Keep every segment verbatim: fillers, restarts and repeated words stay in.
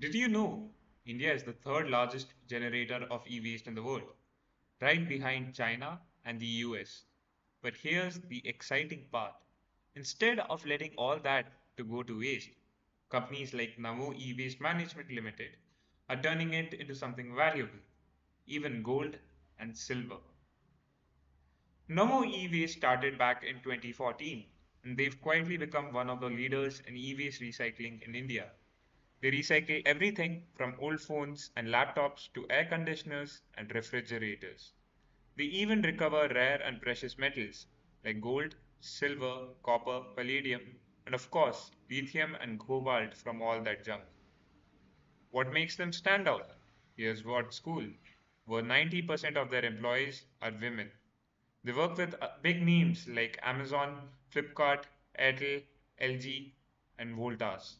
Did you know India is the third largest generator of e-waste in the world, right behind China and the U S? But here's the exciting part. Instead of letting all that to go to waste, companies like Namo e-Waste Management Limited are turning it into something valuable, even gold and silver. Namo e-Waste started back in twenty fourteen, and they've quietly become one of the leaders in e-waste recycling in India. They recycle everything from old phones and laptops to air conditioners and refrigerators. They even recover rare and precious metals like gold, silver, copper, palladium, and of course, lithium and cobalt from all that junk. What makes them stand out? Here's what's cool. Over ninety percent of their employees are women. They work with big names like Amazon, Flipkart, Airtel, L G, and Voltas.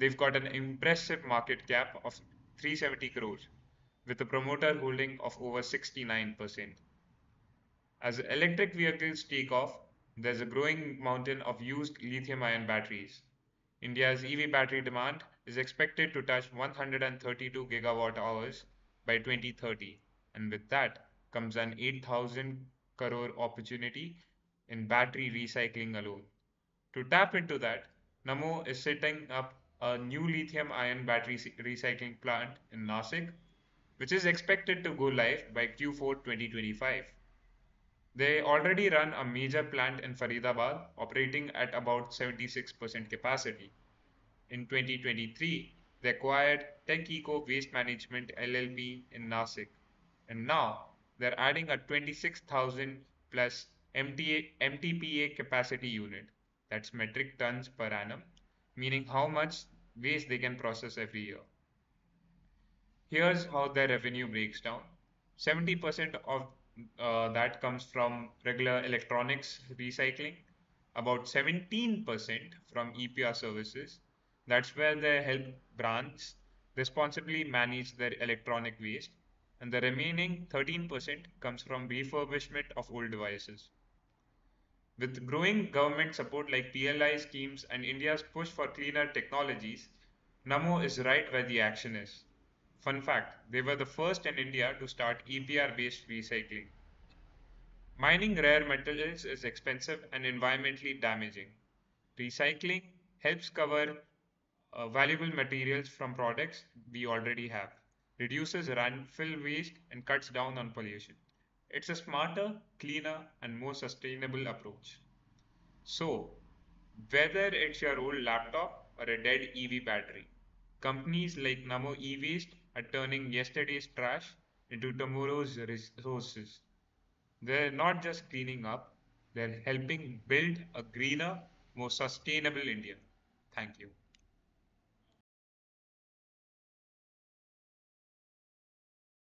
They've got an impressive market cap of three hundred seventy crores, with a promoter holding of over sixty-nine percent. As electric vehicles take off, there's a growing mountain of used lithium-ion batteries. India's E V battery demand is expected to touch one hundred thirty-two gigawatt hours by twenty thirty, and with that comes an eight thousand crore opportunity in battery recycling alone. To tap into that, Namo is setting up a new lithium-ion battery recycling plant in Nasik, which is expected to go live by Q four twenty twenty-five. They already run a major plant in Faridabad, operating at about seventy-six percent capacity. In twenty twenty-three, they acquired TechEco Waste Management L L P in Nasik, and now they're adding a twenty-six thousand plus M T P A capacity unit. That's metric tons per annum, meaning how much waste they can process every year. Here's how their revenue breaks down. seventy percent of uh, that comes from regular electronics recycling, about seventeen percent from E P R services. That's where they help brands responsibly manage their electronic waste. And the remaining thirteen percent comes from refurbishment of old devices. With growing government support like P L I schemes and India's push for cleaner technologies, Namo is right where the action is. Fun fact, they were the first in India to start E P R-based recycling. Mining rare metals is expensive and environmentally damaging. Recycling helps cover uh, valuable materials from products we already have, reduces landfill waste, and cuts down on pollution. It's a smarter, cleaner, and more sustainable approach. So, whether it's your old laptop or a dead E V battery, companies like Namo e-Waste are turning yesterday's trash into tomorrow's resources. They're not just cleaning up, they're helping build a greener, more sustainable India. Thank you.